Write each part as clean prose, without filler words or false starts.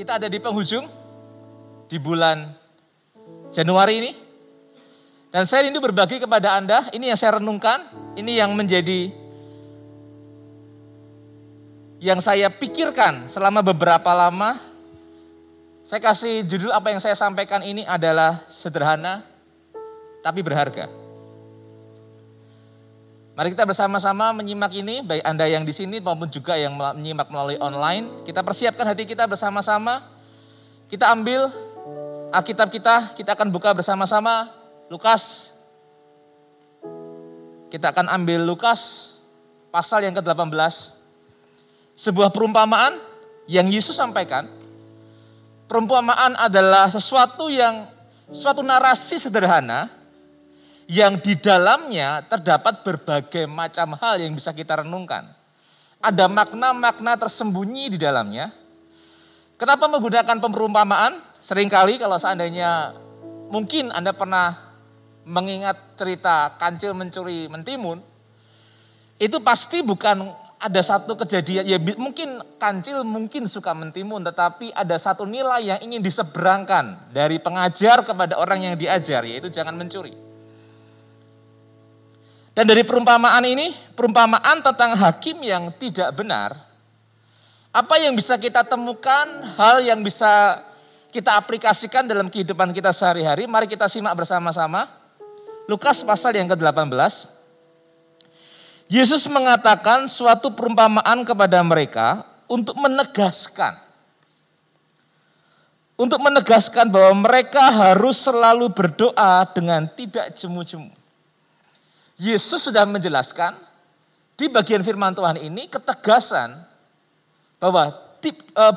Kita ada di penghujung di bulan Januari ini. Dan saya rindu berbagi kepada Anda, ini yang saya renungkan, ini yang menjadi yang saya pikirkan selama beberapa lama. Saya kasih judul apa yang saya sampaikan ini adalah sederhana tapi berharga. Mari kita bersama-sama menyimak ini, baik Anda yang di sini maupun juga yang menyimak melalui online. Kita persiapkan hati kita bersama-sama. Kita ambil Alkitab kita akan buka bersama-sama Lukas. Kita akan ambil Lukas pasal yang ke-18. Sebuah perumpamaan yang Yesus sampaikan. Perumpamaan adalah suatu narasi sederhana yang di dalamnya terdapat berbagai macam hal yang bisa kita renungkan. Ada makna-makna tersembunyi di dalamnya. Kenapa menggunakan perumpamaan? Seringkali kalau seandainya mungkin Anda pernah mengingat cerita kancil mencuri mentimun, itu pasti bukan ada satu kejadian, ya mungkin kancil mungkin suka mentimun, tetapi ada satu nilai yang ingin diseberangkan dari pengajar kepada orang yang diajar, yaitu jangan mencuri. Dan dari perumpamaan ini, perumpamaan tentang hakim yang tidak benar, apa yang bisa kita temukan, hal yang bisa kita aplikasikan dalam kehidupan kita sehari-hari, mari kita simak bersama-sama. Lukas pasal yang ke-18. Yesus mengatakan suatu perumpamaan kepada mereka untuk menegaskan bahwa mereka harus selalu berdoa dengan tidak jemu-jemu. Yesus sudah menjelaskan di bagian firman Tuhan ini ketegasan bahwa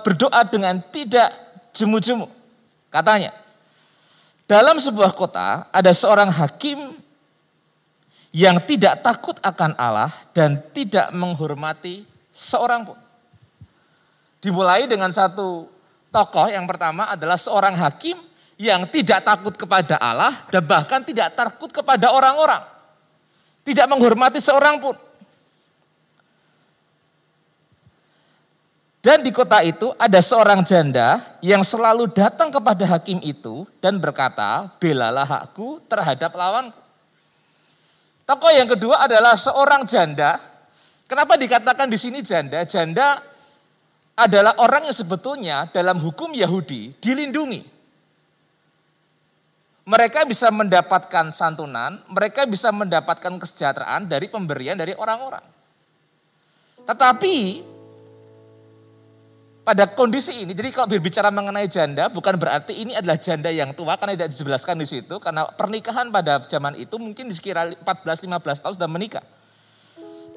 berdoa dengan tidak jemu-jemu. Katanya, dalam sebuah kota ada seorang hakim yang tidak takut akan Allah dan tidak menghormati seorang pun. Dimulai dengan satu tokoh yang pertama adalah seorang hakim yang tidak takut kepada Allah dan bahkan tidak takut kepada orang-orang. Tidak menghormati seorang pun. Dan di kota itu ada seorang janda yang selalu datang kepada hakim itu dan berkata, belalah hakku terhadap lawanku. Tokoh yang kedua adalah seorang janda. Kenapa dikatakan di sini janda? Janda adalah orang yang sebetulnya dalam hukum Yahudi dilindungi. Mereka bisa mendapatkan santunan, mereka bisa mendapatkan kesejahteraan dari pemberian dari orang-orang. Tetapi pada kondisi ini, jadi kalau berbicara mengenai janda, bukan berarti ini adalah janda yang tua, karena tidak dijelaskan di situ, karena pernikahan pada zaman itu mungkin sekira 14-15 tahun sudah menikah.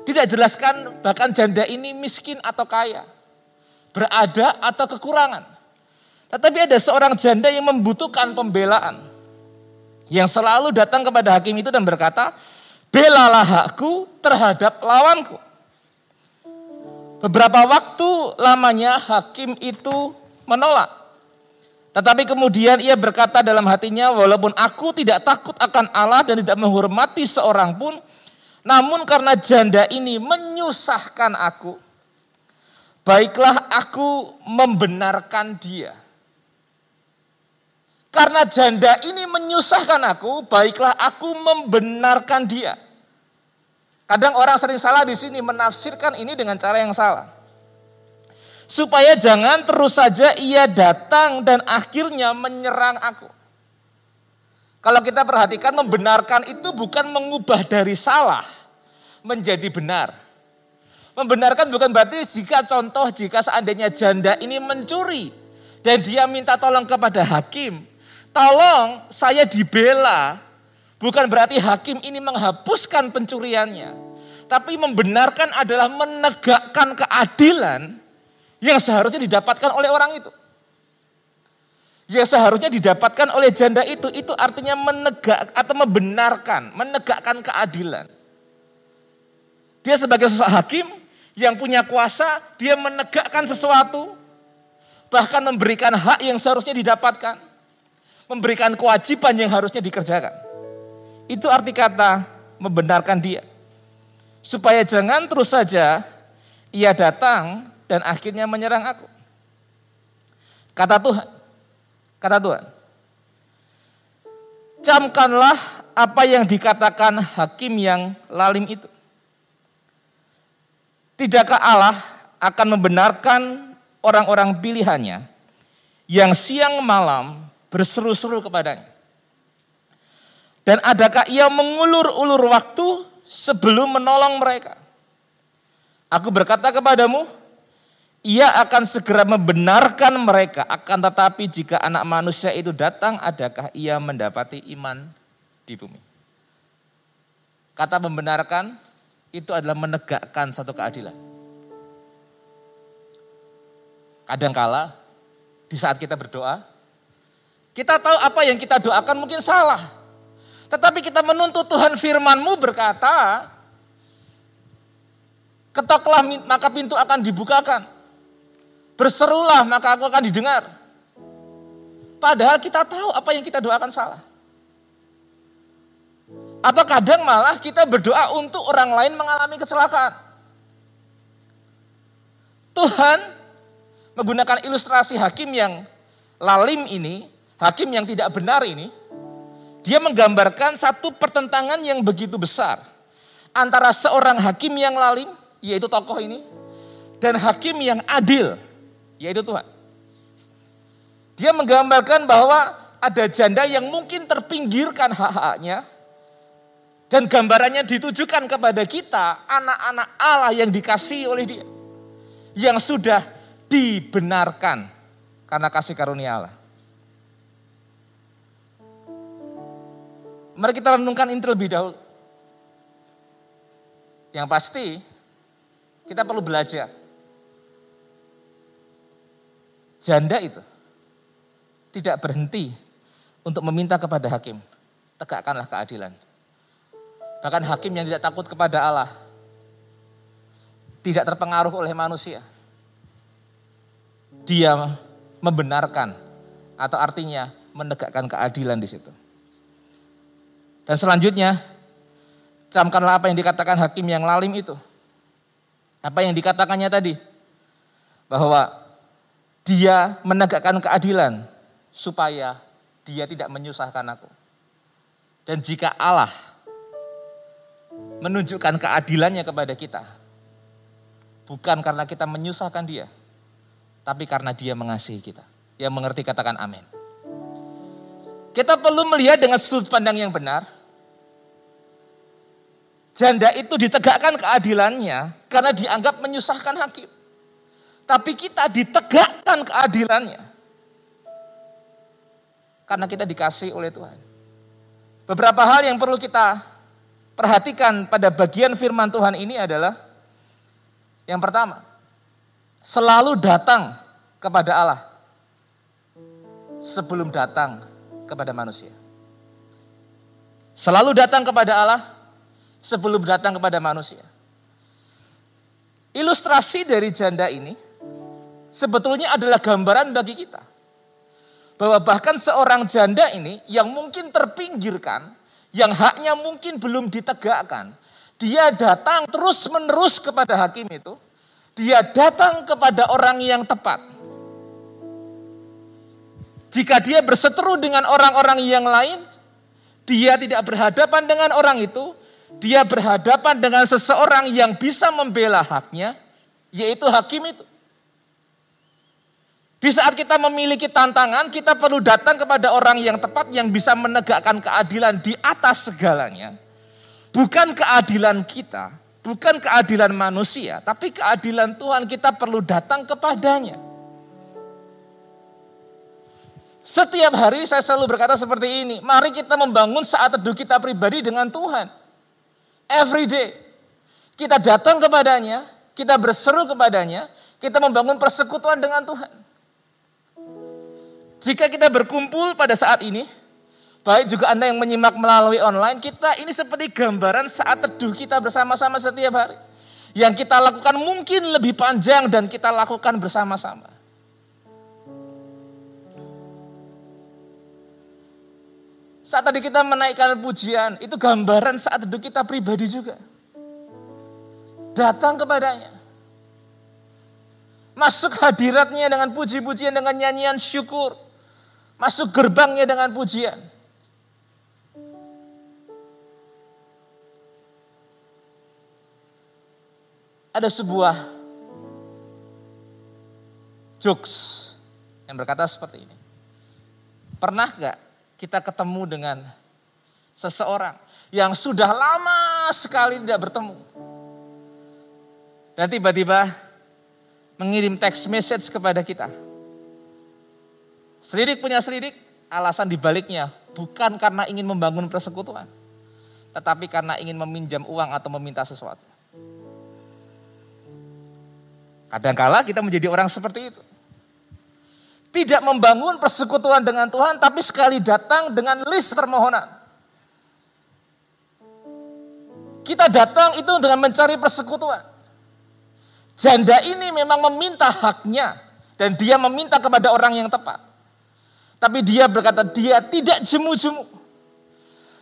Tidak jelaskan bahkan janda ini miskin atau kaya, berada atau kekurangan. Tetapi ada seorang janda yang membutuhkan pembelaan, yang selalu datang kepada hakim itu dan berkata, belalah hakku terhadap lawanku. Beberapa waktu lamanya hakim itu menolak. Tetapi kemudian ia berkata dalam hatinya, walaupun aku tidak takut akan Allah dan tidak menghormati seorang pun, namun karena janda ini menyusahkan aku, baiklah aku membenarkan dia. Karena janda ini menyusahkan aku, baiklah aku membenarkan dia. Kadang orang sering salah di sini, menafsirkan ini dengan cara yang salah. Supaya jangan terus saja ia datang dan akhirnya menyerang aku. Kalau kita perhatikan, membenarkan itu bukan mengubah dari salah menjadi benar. Membenarkan bukan berarti jika seandainya janda ini mencuri dan dia minta tolong kepada hakim, tolong saya dibela. Bukan berarti hakim ini menghapuskan pencuriannya. Tapi membenarkan adalah menegakkan keadilan yang seharusnya didapatkan oleh orang itu. Yang seharusnya didapatkan oleh janda itu artinya menegak atau membenarkan, menegakkan keadilan. Dia sebagai sosok hakim yang punya kuasa, dia menegakkan sesuatu, bahkan memberikan hak yang seharusnya didapatkan, memberikan kewajiban yang harusnya dikerjakan. Itu arti kata membenarkan dia. Supaya jangan terus saja ia datang dan akhirnya menyerang aku. Kata Tuhan. Camkanlah apa yang dikatakan hakim yang lalim itu. Tidakkah Allah akan membenarkan orang-orang pilihannya yang siang malam berseru-seru kepadanya? Dan adakah ia mengulur-ulur waktu sebelum menolong mereka? Aku berkata kepadamu, ia akan segera membenarkan mereka. Akan tetapi jika anak manusia itu datang, adakah ia mendapati iman di bumi? Kata membenarkan itu adalah menegakkan satu keadilan. Kadangkala di saat kita berdoa, kita tahu apa yang kita doakan mungkin salah. Tetapi kita menuntut Tuhan, firman-Mu berkata, ketoklah maka pintu akan dibukakan. Berserulah maka aku akan didengar. Padahal kita tahu apa yang kita doakan salah. Atau kadang malah kita berdoa untuk orang lain mengalami kecelakaan. Tuhan menggunakan ilustrasi hakim yang lalim ini, hakim yang tidak benar ini, dia menggambarkan satu pertentangan yang begitu besar antara seorang hakim yang lalim, yaitu tokoh ini, dan hakim yang adil, yaitu Tuhan. Dia menggambarkan bahwa ada janda yang mungkin terpinggirkan hak-haknya, dan gambarannya ditujukan kepada kita, anak-anak Allah yang dikasihi oleh Dia, yang sudah dibenarkan karena kasih karunia Allah. Mari kita renungkan ini terlebih dahulu. Yang pasti, kita perlu belajar. Janda itu tidak berhenti untuk meminta kepada hakim, tegakkanlah keadilan. Bahkan hakim yang tidak takut kepada Allah, tidak terpengaruh oleh manusia, dia membenarkan, atau artinya menegakkan keadilan di situ. Dan selanjutnya, camkanlah apa yang dikatakan hakim yang lalim itu. Apa yang dikatakannya tadi? Bahwa dia menegakkan keadilan supaya dia tidak menyusahkan aku. Dan jika Allah menunjukkan keadilannya kepada kita, bukan karena kita menyusahkan dia, tapi karena dia mengasihi kita. Yang mengerti katakan amin. Kita perlu melihat dengan sudut pandang yang benar. Janda itu ditegakkan keadilannya karena dianggap menyusahkan hakim. Tapi kita ditegakkan keadilannya karena kita dikasih oleh Tuhan. Beberapa hal yang perlu kita perhatikan pada bagian firman Tuhan ini adalah, yang pertama, selalu datang kepada Allah sebelum datang kepada manusia. Selalu datang kepada Allah sebelum datang kepada manusia. Ilustrasi dari janda ini sebetulnya adalah gambaran bagi kita bahwa bahkan seorang janda ini yang mungkin terpinggirkan, yang haknya mungkin belum ditegakkan, dia datang terus-menerus kepada hakim itu, dia datang kepada orang yang tepat. Jika dia berseteru dengan orang-orang yang lain, dia tidak berhadapan dengan orang itu. Dia berhadapan dengan seseorang yang bisa membela haknya, yaitu hakim itu. Di saat kita memiliki tantangan, kita perlu datang kepada orang yang tepat yang bisa menegakkan keadilan di atas segalanya. Bukan keadilan kita, bukan keadilan manusia, tapi keadilan Tuhan, kita perlu datang kepadanya. Setiap hari saya selalu berkata seperti ini, mari kita membangun saat teduh kita pribadi dengan Tuhan. Every day, kita datang kepadanya, kita berseru kepadanya, kita membangun persekutuan dengan Tuhan. Jika kita berkumpul pada saat ini, baik juga Anda yang menyimak melalui online, kita ini seperti gambaran saat teduh kita bersama-sama setiap hari. Yang kita lakukan mungkin lebih panjang dan kita lakukan bersama-sama. Saat tadi kita menaikkan pujian, itu gambaran saat teduh kita pribadi juga. Datang kepadanya. Masuk hadiratnya dengan puji-pujian, dengan nyanyian syukur. Masuk gerbangnya dengan pujian. Ada sebuah jokes yang berkata seperti ini. Pernah gak kita ketemu dengan seseorang yang sudah lama sekali tidak bertemu? Dan tiba-tiba mengirim text message kepada kita. Selidik punya selidik, alasan dibaliknya bukan karena ingin membangun persekutuan, tetapi karena ingin meminjam uang atau meminta sesuatu. Kadangkala kita menjadi orang seperti itu. Tidak membangun persekutuan dengan Tuhan, tapi sekali datang dengan list permohonan. Kita datang itu dengan mencari persekutuan. Janda ini memang meminta haknya dan dia meminta kepada orang yang tepat. Tapi dia berkata dia tidak jemu-jemu.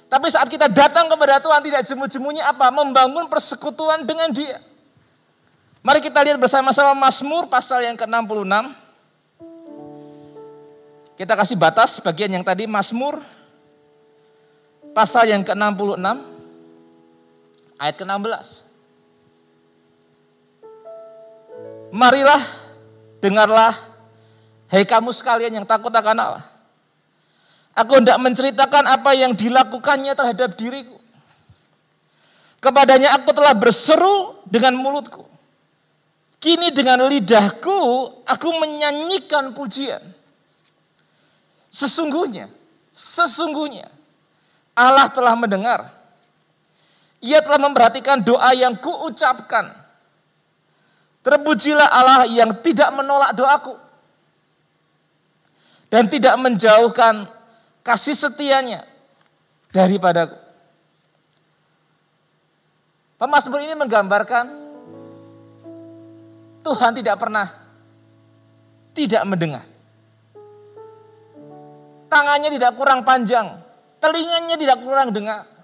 Tapi saat kita datang kepada Tuhan tidak jemu-jemunya apa? Membangun persekutuan dengan dia. Mari kita lihat bersama-sama Mazmur pasal yang ke-66. Kita kasih batas bagian yang tadi Mazmur pasal yang ke-66 ayat ke-16. Marilah, dengarlah, hei kamu sekalian yang takut akan Allah. Aku hendak menceritakan apa yang dilakukannya terhadap diriku. Kepadanya aku telah berseru dengan mulutku. Kini dengan lidahku, aku menyanyikan pujian. Sesungguhnya, Allah telah mendengar. Ia telah memperhatikan doa yang kuucapkan. Terpujilah Allah yang tidak menolak doaku dan tidak menjauhkan kasih setianya daripadaku. Pemazmur ini menggambarkan Tuhan tidak pernah tidak mendengar. Tangannya tidak kurang panjang, telinganya tidak kurang dengar.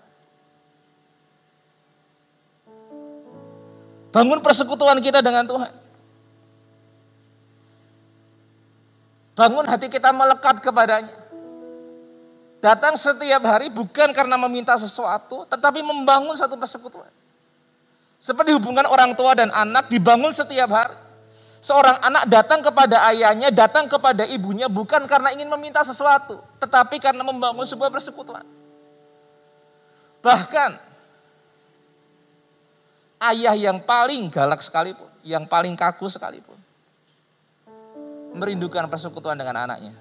Bangun persekutuan kita dengan Tuhan. Bangun hati kita melekat kepadanya. Datang setiap hari bukan karena meminta sesuatu, tetapi membangun satu persekutuan. Seperti hubungan orang tua dan anak dibangun setiap hari. Seorang anak datang kepada ayahnya, datang kepada ibunya bukan karena ingin meminta sesuatu, tetapi karena membangun sebuah persekutuan. Bahkan ayah yang paling galak sekalipun, yang paling kaku sekalipun, merindukan persekutuan dengan anaknya,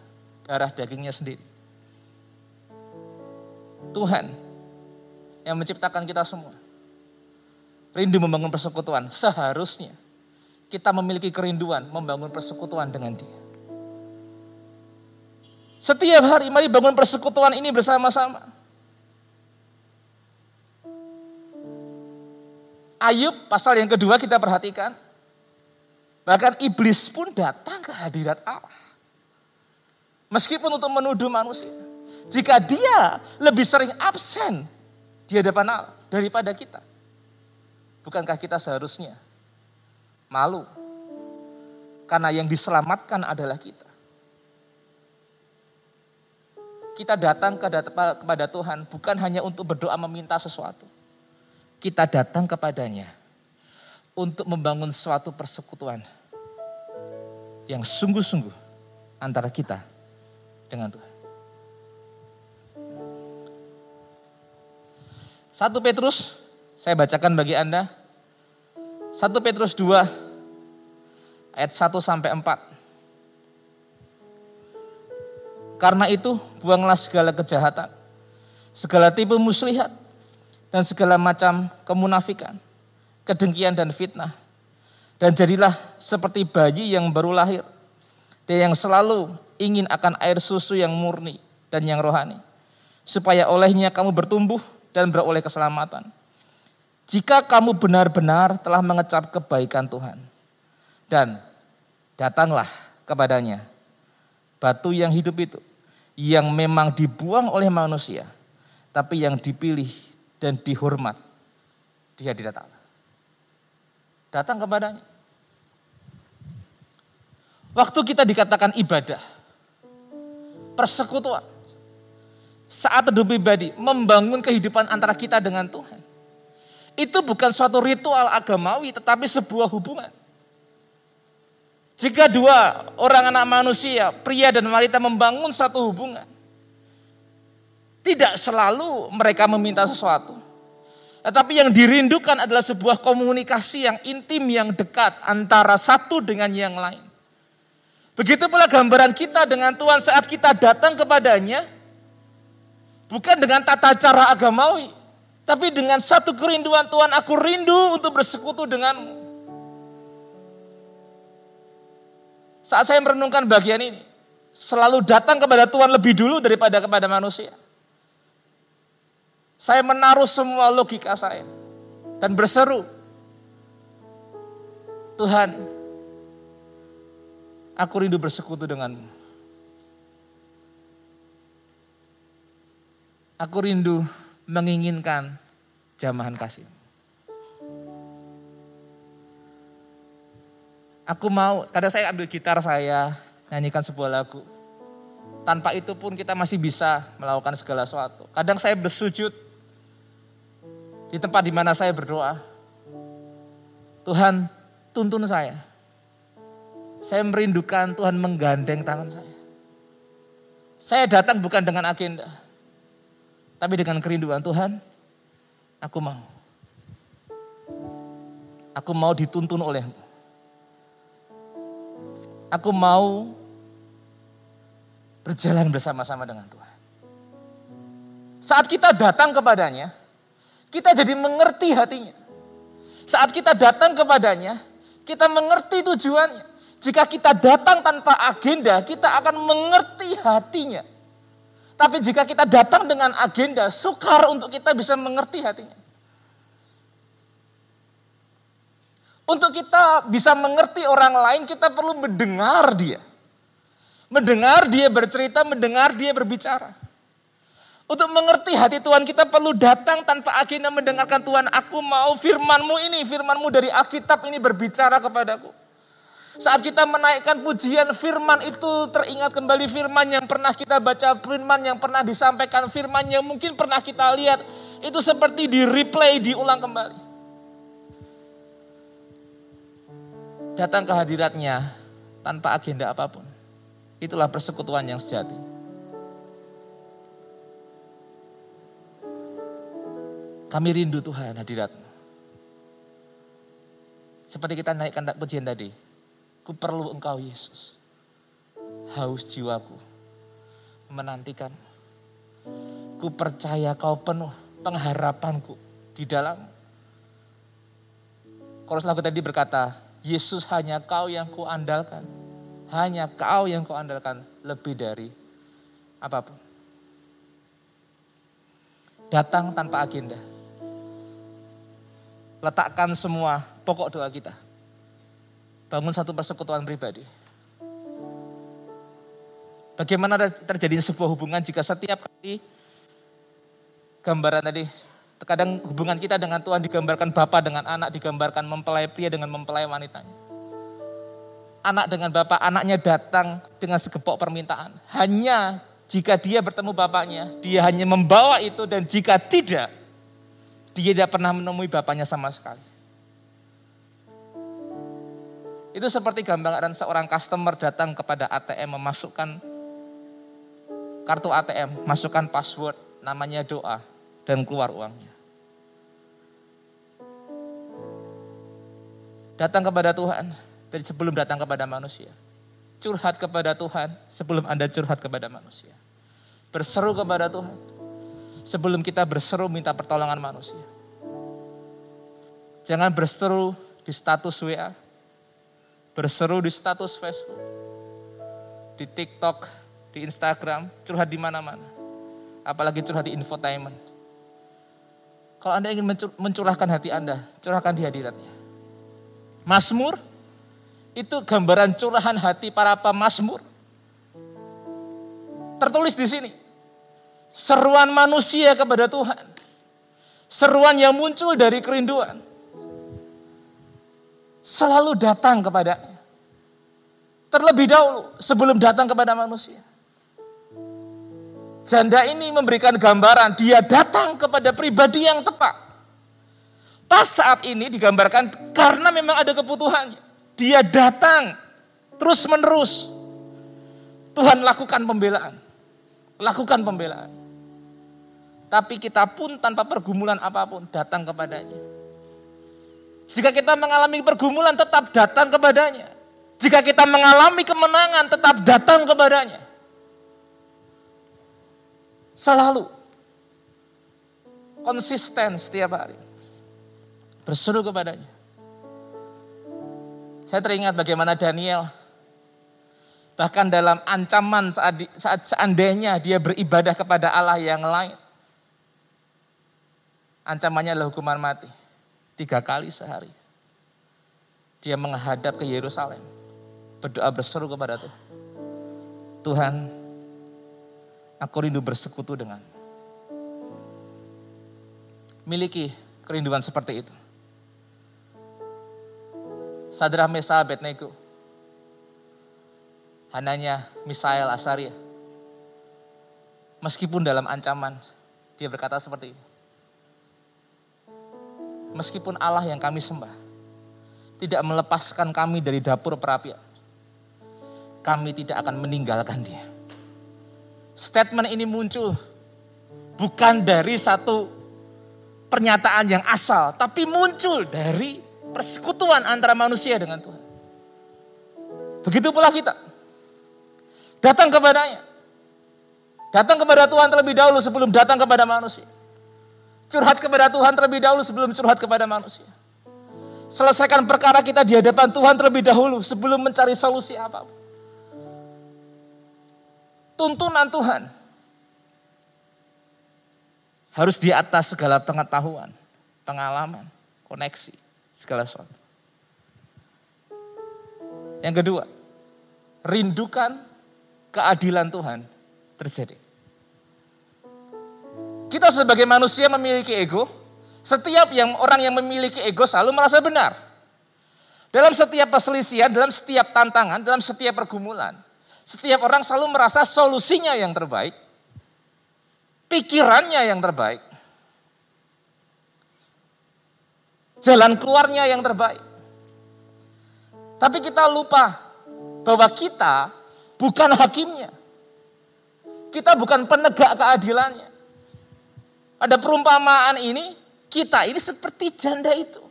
darah dagingnya sendiri. Tuhan yang menciptakan kita semua, rindu membangun persekutuan. Seharusnya kita memiliki kerinduan membangun persekutuan dengan Dia. Setiap hari mari bangun persekutuan ini bersama-sama. Ayub pasal yang kedua kita perhatikan. Bahkan iblis pun datang ke hadirat Allah. Meskipun untuk menuduh manusia. Jika dia lebih sering absen di hadapan Allah daripada kita. Bukankah kita seharusnya malu? Karena yang diselamatkan adalah kita. Kita datang kepada Tuhan bukan hanya untuk berdoa meminta sesuatu. Kita datang kepadanya untuk membangun suatu persekutuan yang sungguh-sungguh antara kita dengan Tuhan. 1 Petrus, saya bacakan bagi Anda. 1 Petrus 2 ayat 1 sampai 4. Karena itu buanglah segala kejahatan, segala tipu muslihat, dan segala macam kemunafikan, kedengkian dan fitnah. Dan jadilah seperti bayi yang baru lahir, dan yang selalu ingin akan air susu yang murni dan yang rohani, supaya olehnya kamu bertumbuh dan beroleh keselamatan. Jika kamu benar-benar telah mengecap kebaikan Tuhan, dan datanglah kepadanya batu yang hidup itu, yang memang dibuang oleh manusia, tapi yang dipilih dan dihormat di hadirat Allah. Datang kepadanya. Waktu kita dikatakan ibadah, persekutuan, saat teduh pribadi, membangun kehidupan antara kita dengan Tuhan. Itu bukan suatu ritual agamawi, tetapi sebuah hubungan. Jika dua orang anak manusia, pria dan wanita membangun satu hubungan, tidak selalu mereka meminta sesuatu. Tetapi yang dirindukan adalah sebuah komunikasi yang intim, yang dekat antara satu dengan yang lain. Begitu pula gambaran kita dengan Tuhan saat kita datang kepadanya, bukan dengan tata cara agamawi, tapi dengan satu kerinduan, Tuhan aku rindu untuk bersekutu denganmu. Saat saya merenungkan bagian ini, selalu datang kepada Tuhan lebih dulu daripada kepada manusia. Saya menaruh semua logika saya dan berseru, Tuhan, aku rindu bersekutu denganmu. Aku rindu menginginkan jamahan kasih. Aku mau, kadang saya ambil gitar saya, nyanyikan sebuah lagu. Tanpa itu pun kita masih bisa melakukan segala sesuatu. Kadang saya bersujud di tempat di mana saya berdoa. Tuhan, tuntun saya. Saya merindukan Tuhan menggandeng tangan saya. Saya datang bukan dengan agenda, tapi dengan kerinduan Tuhan, aku mau. Aku mau dituntun oleh-Mu. Aku mau berjalan bersama-sama dengan Tuhan. Saat kita datang kepadanya, kita jadi mengerti hatinya. Saat kita datang kepadanya, kita mengerti tujuannya. Jika kita datang tanpa agenda, kita akan mengerti hatinya. Tapi jika kita datang dengan agenda, sukar untuk kita bisa mengerti hatinya. Untuk kita bisa mengerti orang lain, kita perlu mendengar dia. Mendengar dia bercerita, mendengar dia berbicara. Untuk mengerti hati Tuhan, kita perlu datang tanpa agenda mendengarkan Tuhan. Aku mau firman-Mu ini, firman-Mu dari Alkitab ini berbicara kepadaku. Saat kita menaikkan pujian, firman itu teringat kembali, firman yang pernah kita baca, firman yang pernah disampaikan, firman yang mungkin pernah kita lihat. Itu seperti di replay, diulang kembali. Datang ke hadiratnya tanpa agenda apapun. Itulah persekutuan yang sejati. Kami rindu Tuhan hadirat-Mu. Seperti kita naikkan pujian tadi. Ku perlu Engkau Yesus, haus jiwaku menantikan. Ku percaya Kau penuh pengharapanku di dalam. Kalau lagu tadi berkata, Yesus hanya Kau yang kuandalkan, hanya Kau yang kuandalkan lebih dari apapun. Datang tanpa agenda, letakkan semua pokok doa kita. Bangun satu persekutuan pribadi. Bagaimana terjadi sebuah hubungan jika setiap kali gambaran tadi, terkadang hubungan kita dengan Tuhan digambarkan Bapa dengan anak, digambarkan mempelai pria dengan mempelai wanitanya. Anak dengan Bapa, anaknya datang dengan segepok permintaan. Hanya jika dia bertemu Bapaknya, dia hanya membawa itu, dan jika tidak, dia tidak pernah menemui Bapaknya sama sekali. Itu seperti gambaran seorang customer datang kepada ATM, memasukkan kartu ATM, masukkan password, namanya doa, dan keluar uangnya. Datang kepada Tuhan dari sebelum datang kepada manusia. Curhat kepada Tuhan sebelum Anda curhat kepada manusia. Berseru kepada Tuhan sebelum kita berseru minta pertolongan manusia. Jangan berseru di status WA. Berseru di status Facebook, di TikTok, di Instagram, curhat di mana-mana. Apalagi curhat di infotainment. Kalau Anda ingin mencurahkan hati Anda, curahkan di hadiratnya. Mazmur, itu gambaran curahan hati para pemazmur. Tertulis di sini, seruan manusia kepada Tuhan. Seruan yang muncul dari kerinduan. Selalu datang kepada-Nya. terlebih dahulu sebelum datang kepada manusia. Janda ini memberikan gambaran dia datang kepada pribadi yang tepat. Pas saat ini digambarkan karena memang ada kebutuhannya. Dia datang terus menerus. Tuhan lakukan pembelaan. Lakukan pembelaan. Tapi kita pun tanpa pergumulan apapun datang kepadanya. Jika kita mengalami pergumulan tetap datang kepadanya. Jika kita mengalami kemenangan tetap datang kepadanya. Selalu. Konsisten setiap hari. Berseru kepadanya. Saya teringat bagaimana Daniel bahkan dalam ancaman saat seandainya dia beribadah kepada Allah yang lain. Ancamannya adalah hukuman mati. 3 kali sehari. Dia menghadap ke Yerusalem. Berdoa berseru kepada Tuhan. Tuhan, aku rindu bersekutu dengan. Miliki kerinduan seperti itu. Sadrach, Mesakh, Abednego, Hananya, Misael, Asaria. Meskipun dalam ancaman, dia berkata seperti ini. Meskipun Allah yang kami sembah, tidak melepaskan kami dari dapur perapian, kami tidak akan meninggalkan dia. Statement ini muncul bukan dari satu pernyataan yang asal, tapi muncul dari persekutuan antara manusia dengan Tuhan. Begitu pula kita. Datang kepadanya. Datang kepada Tuhan terlebih dahulu sebelum datang kepada manusia. Curhat kepada Tuhan terlebih dahulu sebelum curhat kepada manusia. Selesaikan perkara kita di hadapan Tuhan terlebih dahulu sebelum mencari solusi apapun. Tuntunan Tuhan harus di atas segala pengetahuan, pengalaman, koneksi. Segala sesuatu. Yang kedua, rindukan keadilan Tuhan terjadi. Kita sebagai manusia memiliki ego. Setiap orang yang memiliki ego selalu merasa benar. Dalam setiap perselisihan, dalam setiap tantangan, dalam setiap pergumulan. Setiap orang selalu merasa solusinya yang terbaik. Pikirannya yang terbaik. Jalan keluarnya yang terbaik. Tapi kita lupa bahwa kita bukan hakimnya. Kita bukan penegak keadilannya. Ada perumpamaan ini, kita ini seperti janda itu.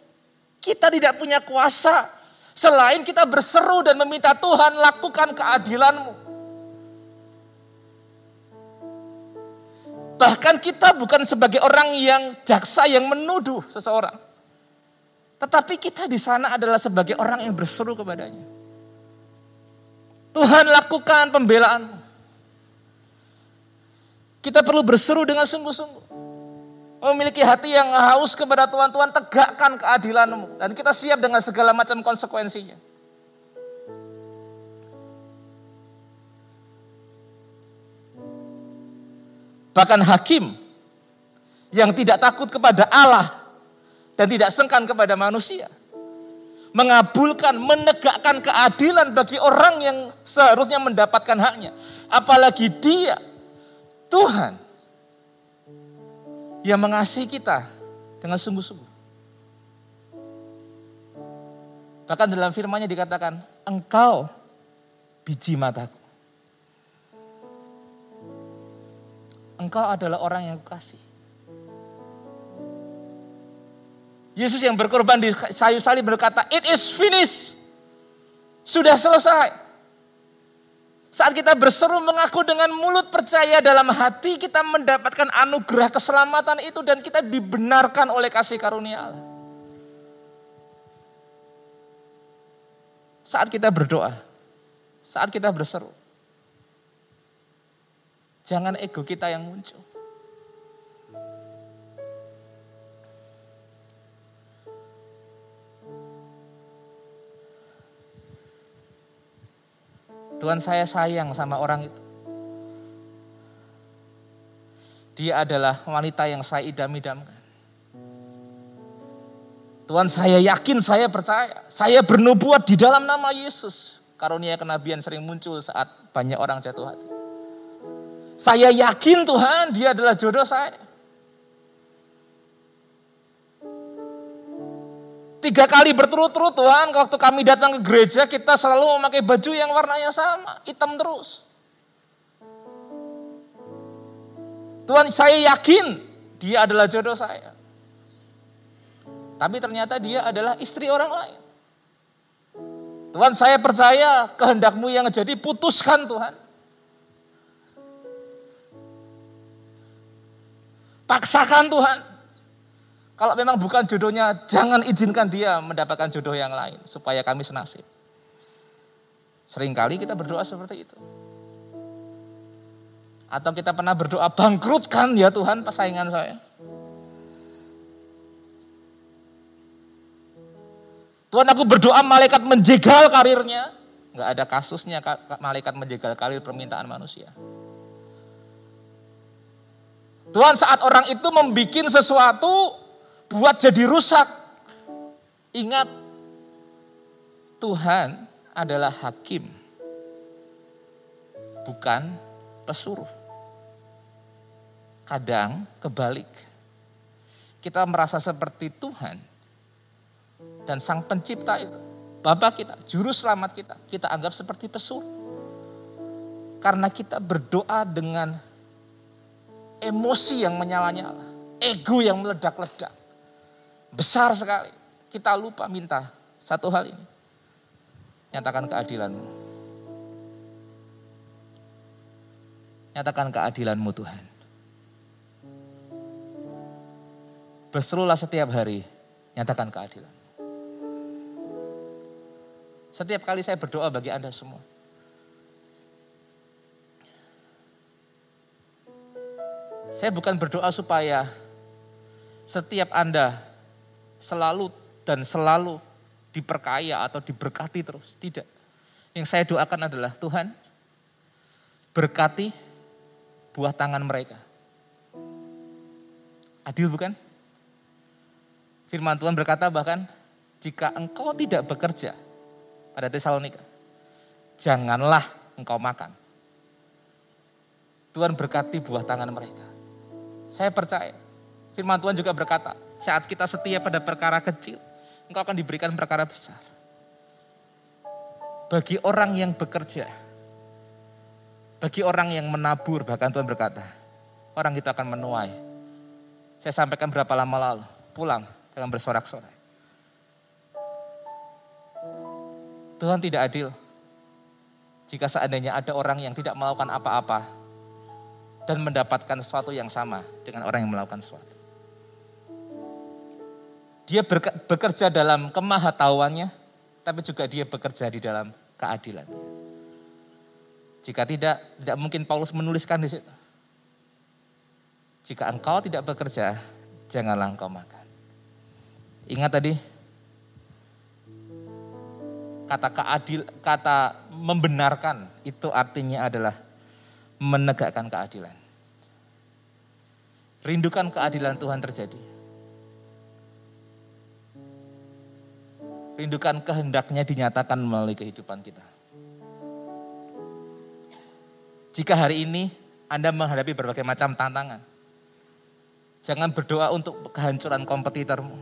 Kita tidak punya kuasa. Selain kita berseru dan meminta Tuhan lakukan keadilanmu. Bahkan kita bukan sebagai orang yang jaksa yang menuduh seseorang. Tetapi kita di sana adalah sebagai orang yang berseru kepadanya. Tuhan lakukan pembelaanmu. Kita perlu berseru dengan sungguh-sungguh. Memiliki hati yang haus kepada Tuhan. Tuhan tegakkan keadilanmu. Dan kita siap dengan segala macam konsekuensinya. Bahkan hakim yang tidak takut kepada Allah. Dan tidak sengkan kepada manusia. Mengabulkan, menegakkan keadilan bagi orang yang seharusnya mendapatkan haknya. Apalagi dia, Tuhan, yang mengasihi kita dengan sungguh-sungguh. Bahkan dalam firman-Nya dikatakan, engkau biji mataku. Engkau adalah orang yang kukasih. Yesus yang berkorban di kayu salib berkata, it is finished. Sudah selesai. Saat kita berseru mengaku dengan mulut percaya dalam hati, kita mendapatkan anugerah keselamatan itu dan kita dibenarkan oleh kasih karunia Allah. Saat kita berdoa, saat kita berseru, jangan ego kita yang muncul. Tuhan, saya sayang sama orang itu. Dia adalah wanita yang saya idam-idamkan. Tuhan, saya yakin, saya percaya. Saya bernubuat di dalam nama Yesus. karunia kenabian sering muncul saat banyak orang jatuh hati. Saya yakin Tuhan, dia adalah jodoh saya. 3 kali berturut-turut Tuhan, waktu kami datang ke gereja kita selalu memakai baju yang warnanya sama, hitam terus. Tuhan, saya yakin dia adalah jodoh saya. Tapi ternyata dia adalah istri orang lain. Tuhan, saya percaya kehendak-Mu yang jadi, putuskan Tuhan. Paksakan Tuhan. Kalau memang bukan jodohnya, jangan izinkan dia mendapatkan jodoh yang lain. Supaya kami senasib. Seringkali kita berdoa seperti itu. Atau kita pernah berdoa, bangkrutkan ya Tuhan persaingan saya. Tuhan, aku berdoa malaikat menjegal karirnya. Enggak ada kasusnya malaikat menjegal karir permintaan manusia. Tuhan, saat orang itu membuat sesuatu, buat jadi rusak. Ingat, Tuhan adalah hakim, bukan pesuruh. Kadang kebalik. Kita merasa seperti Tuhan dan Sang Pencipta itu, Bapa kita, Juru Selamat kita, kita anggap seperti pesuruh. Karena kita berdoa dengan emosi yang menyala-nyala, ego yang meledak-ledak. Besar sekali. Kita lupa minta satu hal ini. Nyatakan keadilan-Mu. Nyatakan keadilan-Mu Tuhan. Berserulah setiap hari, nyatakan keadilan. Setiap kali saya berdoa bagi Anda semua. Saya bukan berdoa supaya setiap Anda selalu dan selalu diperkaya atau diberkati terus. Tidak. Yang saya doakan adalah, Tuhan, berkati buah tangan mereka. Adil bukan? Firman Tuhan berkata bahkan, jika engkau tidak bekerja, pada Tesalonika, janganlah engkau makan. Tuhan berkati buah tangan mereka. Saya percaya. Firman Tuhan juga berkata, saat kita setia pada perkara kecil, engkau akan diberikan perkara besar. Bagi orang yang bekerja, bagi orang yang menabur, bahkan Tuhan berkata, orang itu akan menuai. Saya sampaikan berapa lama lalu, pulang dengan bersorak-sorai. Tuhan tidak adil jika seandainya ada orang yang tidak melakukan apa-apa dan mendapatkan sesuatu yang sama dengan orang yang melakukan sesuatu. Dia bekerja dalam kemahatauannya, tapi juga dia bekerja di dalam keadilan. Jika tidak mungkin Paulus menuliskan di situ. Jika engkau tidak bekerja, janganlah engkau makan. Ingat tadi, kata membenarkan itu artinya adalah menegakkan keadilan. Rindukan keadilan Tuhan terjadi. Rindukan kehendak-Nya dinyatakan melalui kehidupan kita. Jika hari ini Anda menghadapi berbagai macam tantangan, jangan berdoa untuk kehancuran kompetitormu.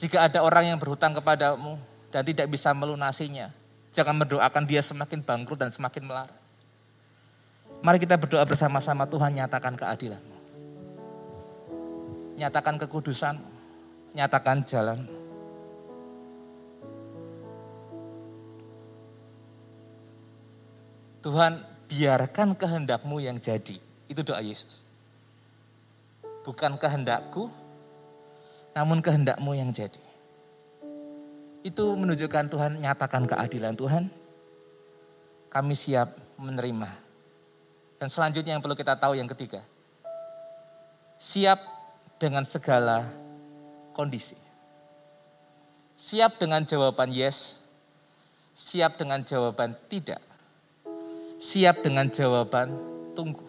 Jika ada orang yang berhutang kepadamu dan tidak bisa melunasinya, jangan mendoakan dia semakin bangkrut dan semakin melarat. Mari kita berdoa bersama-sama, Tuhan, nyatakan keadilan-Mu. Nyatakan kekudusan-Mu. Nyatakan jalan-Mu. Tuhan, biarkan kehendak-Mu yang jadi. Itu doa Yesus. Bukan kehendakku, namun kehendak-Mu yang jadi. Itu menunjukkan Tuhan, nyatakan keadilan Tuhan. Kami siap menerima. Dan selanjutnya yang perlu kita tahu yang ketiga. Siap dengan segala kondisi. Siap dengan jawaban yes, siap dengan jawaban tidak. Siap dengan jawaban tunggu.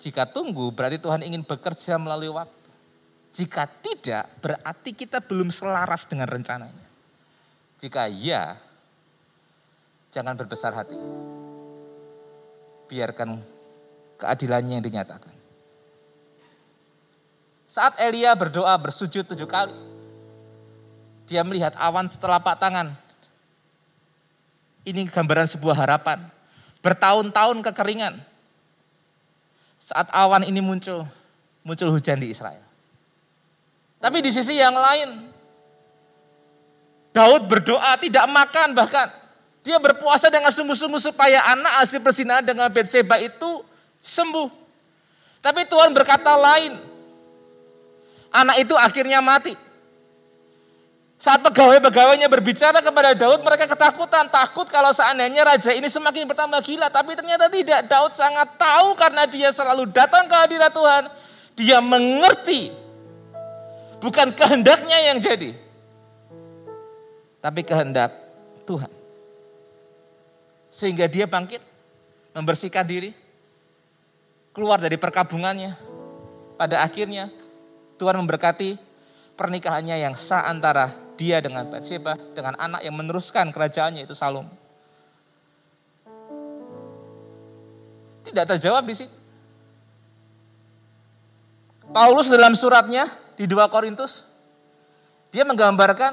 Jika tunggu berarti Tuhan ingin bekerja melalui waktu. Jika tidak berarti kita belum selaras dengan rencananya. Jika ya, jangan berbesar hati. Biarkan keadilannya yang dinyatakan. Saat Elia berdoa bersujud 7 kali, dia melihat awan setelapak tangan. Ini gambaran sebuah harapan. Bertahun-tahun kekeringan. Saat awan ini muncul hujan di Israel. Tapi di sisi yang lain, Daud berdoa tidak makan bahkan. Dia berpuasa dengan sungguh-sungguh supaya anak hasil persinahan dengan Betseba itu sembuh. Tapi Tuhan berkata lain. Anak itu akhirnya mati. Saat pegawai-pegawainya berbicara kepada Daud, mereka ketakutan. Takut kalau seandainya raja ini semakin bertambah gila. Tapi ternyata tidak. Daud sangat tahu karena dia selalu datang ke hadirat Tuhan. Dia mengerti. Bukan kehendaknya yang jadi. Tapi kehendak Tuhan. Sehingga dia bangkit. Membersihkan diri. Keluar dari perkabungannya. Pada akhirnya Tuhan memberkati pernikahannya yang sah antara dia dengan Betseba, dengan anak yang meneruskan kerajaannya itu Salomo. Tidak terjawab di sini. Paulus dalam suratnya di 2 Korintus, dia menggambarkan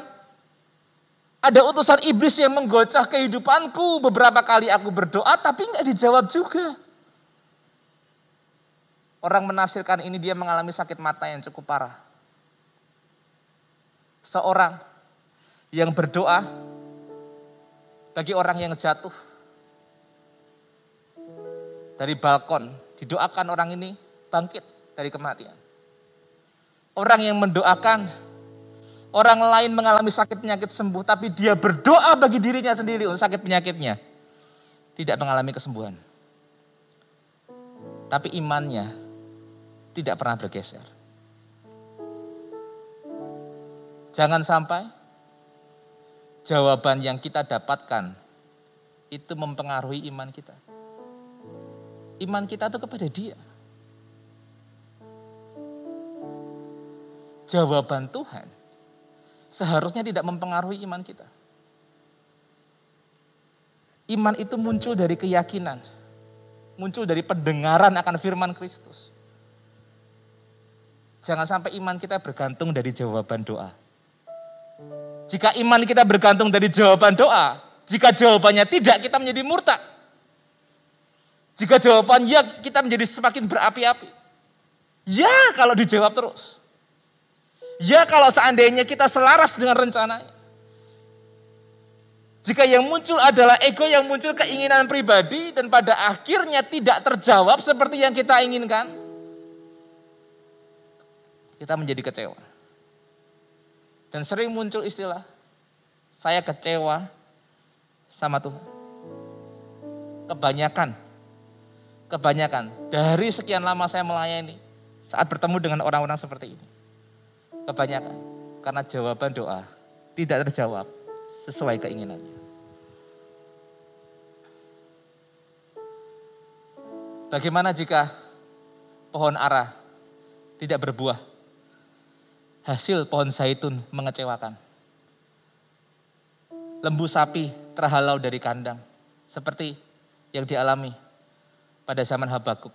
ada utusan iblis yang menggocah kehidupanku, beberapa kali aku berdoa tapi enggak dijawab juga. Orang menafsirkan ini dia mengalami sakit mata yang cukup parah. Seorang yang berdoa bagi orang yang jatuh dari balkon, didoakan orang ini bangkit dari kematian. Orang yang mendoakan orang lain mengalami sakit penyakit sembuh, tapi dia berdoa bagi dirinya sendiri untuk sakit penyakitnya tidak mengalami kesembuhan. Tapi imannya tidak pernah bergeser. Jangan sampai jawaban yang kita dapatkan itu mempengaruhi iman kita. Iman kita itu kepada Dia. Jawaban Tuhan seharusnya tidak mempengaruhi iman kita. Iman itu muncul dari keyakinan, muncul dari pendengaran akan firman Kristus. Jangan sampai iman kita bergantung dari jawaban doa. Jika iman kita bergantung dari jawaban doa, jika jawabannya tidak, kita menjadi murtad. Jika jawaban ya, kita menjadi semakin berapi-api. Ya kalau dijawab terus. Ya kalau seandainya kita selaras dengan rencananya. Jika yang muncul adalah ego, yang muncul keinginan pribadi, dan pada akhirnya tidak terjawab seperti yang kita inginkan, kita menjadi kecewa. Dan sering muncul istilah, saya kecewa sama Tuhan. Kebanyakan dari sekian lama saya melayani, saat bertemu dengan orang-orang seperti ini. Kebanyakan, karena jawaban doa tidak terjawab sesuai keinginannya. Bagaimana jika pohon ara tidak berbuah? Hasil pohon zaitun mengecewakan. Lembu sapi terhalau dari kandang. Seperti yang dialami pada zaman Habakuk.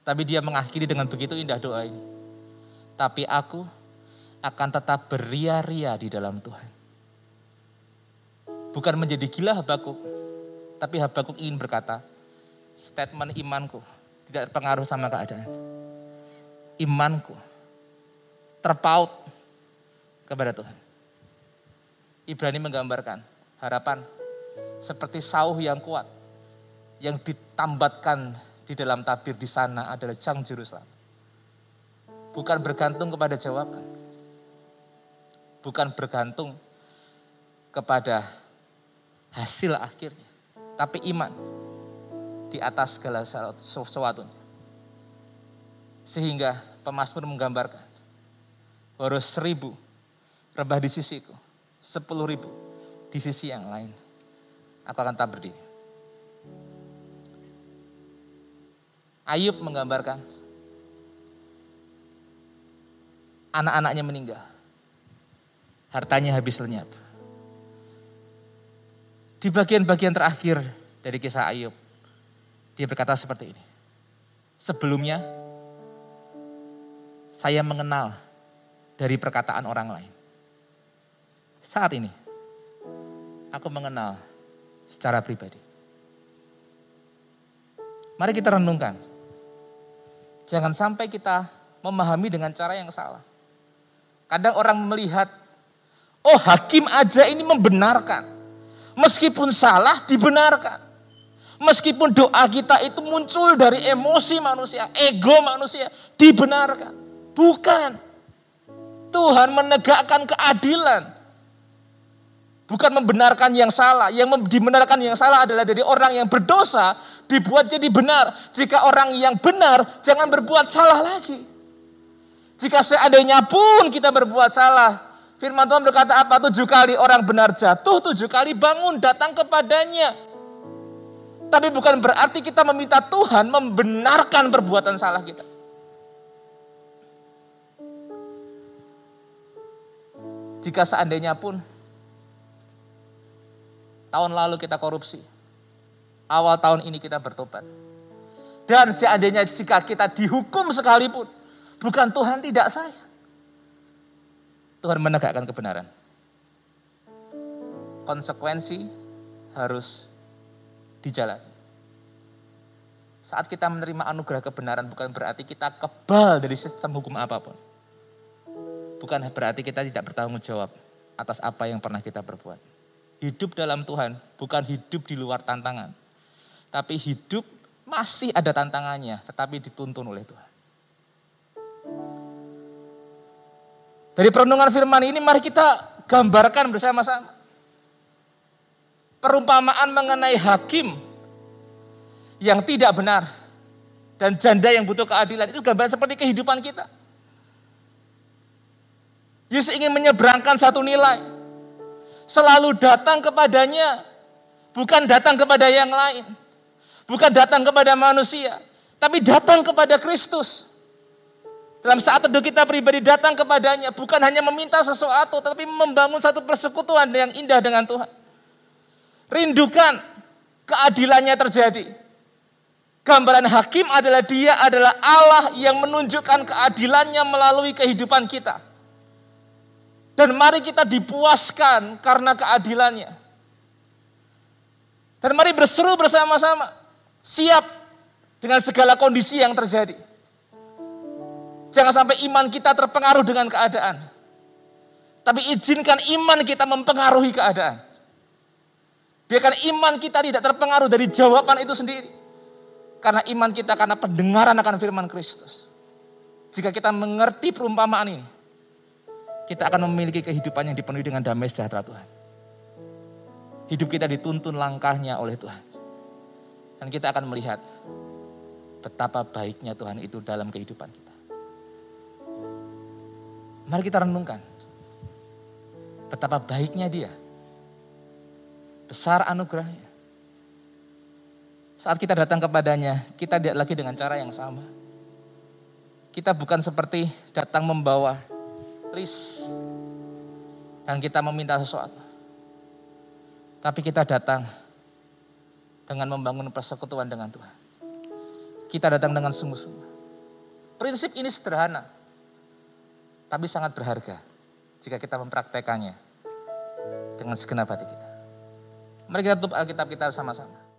Tapi dia mengakhiri dengan begitu indah doa ini. Tapi aku akan tetap beria-ria di dalam Tuhan. Bukan menjadi gila Habakuk. Tapi Habakuk ingin berkata, statement imanku tidak terpengaruh sama keadaan. Imanku terpaut kepada Tuhan. Ibrani menggambarkan harapan seperti sauh yang kuat yang ditambatkan di dalam tabir, di sana adalah Sang Juru Selamat. Bukan bergantung kepada jawaban. Bukan bergantung kepada hasil akhirnya. Tapi iman di atas segala sesuatunya. Sehingga pemazmur menggambarkan harus 1000 rebah di sisiku, 10.000 di sisi yang lain. Aku akan tetap berdiri. Ayub menggambarkan anak-anaknya meninggal, hartanya habis lenyap, Di bagian-bagian terakhir dari kisah Ayub, dia berkata seperti ini. Sebelumnya, saya mengenal dari perkataan orang lain. Saat ini, aku mengenal secara pribadi. Mari kita renungkan. Jangan sampai kita memahami dengan cara yang salah. Kadang orang melihat, oh hakim aja ini membenarkan. Meskipun salah dibenarkan. Meskipun doa kita itu muncul dari emosi manusia, ego manusia, dibenarkan. Bukan. Tuhan menegakkan keadilan. Bukan membenarkan yang salah. Yang dibenarkan yang salah adalah dari orang yang berdosa dibuat jadi benar. Jika orang yang benar jangan berbuat salah lagi. Jika seandainya pun kita berbuat salah, firman Tuhan berkata apa? 7 kali orang benar jatuh, 7 kali bangun, datang kepadanya. Tapi bukan berarti kita meminta Tuhan membenarkan perbuatan salah kita. Jika seandainya pun tahun lalu kita korupsi, awal tahun ini kita bertobat. Dan seandainya jika kita dihukum sekalipun, bukan Tuhan tidak sayang. Tuhan menegakkan kebenaran. Konsekuensi harus dijalani. Saat kita menerima anugerah kebenaran bukan berarti kita kebal dari sistem hukum apapun. Bukan berarti kita tidak bertanggung jawab atas apa yang pernah kita perbuat. Hidup dalam Tuhan bukan hidup di luar tantangan. Tapi hidup masih ada tantangannya, tetapi dituntun oleh Tuhan. Dari perenungan firman ini mari kita gambarkan bersama-sama. Perumpamaan mengenai hakim yang tidak benar dan janda yang butuh keadilan. Itu gambaran seperti kehidupan kita. Yesus ingin menyeberangkan satu nilai. Selalu datang kepadanya. Bukan datang kepada yang lain. Bukan datang kepada manusia. Tapi datang kepada Kristus. Dalam saat teduh kita pribadi datang kepadanya. Bukan hanya meminta sesuatu. Tapi membangun satu persekutuan yang indah dengan Tuhan. Rindukan keadilannya terjadi. Gambaran hakim adalah dia adalah Allah yang menunjukkan keadilannya melalui kehidupan kita. Dan mari kita dipuaskan karena keadilannya. Dan mari berseru bersama-sama. Siap dengan segala kondisi yang terjadi. Jangan sampai iman kita terpengaruh dengan keadaan. Tapi izinkan iman kita mempengaruhi keadaan. Biarkan iman kita tidak terpengaruh dari jawaban itu sendiri. Karena iman kita karena pendengaran akan firman Kristus. Jika kita mengerti perumpamaan ini, kita akan memiliki kehidupan yang dipenuhi dengan damai sejahtera Tuhan. Hidup kita dituntun langkahnya oleh Tuhan. Dan kita akan melihat betapa baiknya Tuhan itu dalam kehidupan kita. Mari kita renungkan betapa baiknya dia. Besar anugerahnya. Saat kita datang kepadanya, kita tidak lagi dengan cara yang sama. Kita bukan seperti datang membawa list dan kita meminta sesuatu. Tapi kita datang dengan membangun persekutuan dengan Tuhan. Kita datang dengan sungguh-sungguh. Prinsip ini sederhana. Tapi sangat berharga jika kita mempraktekannya dengan segenap hati kita. Mari kita tutup Alkitab kita bersama-sama.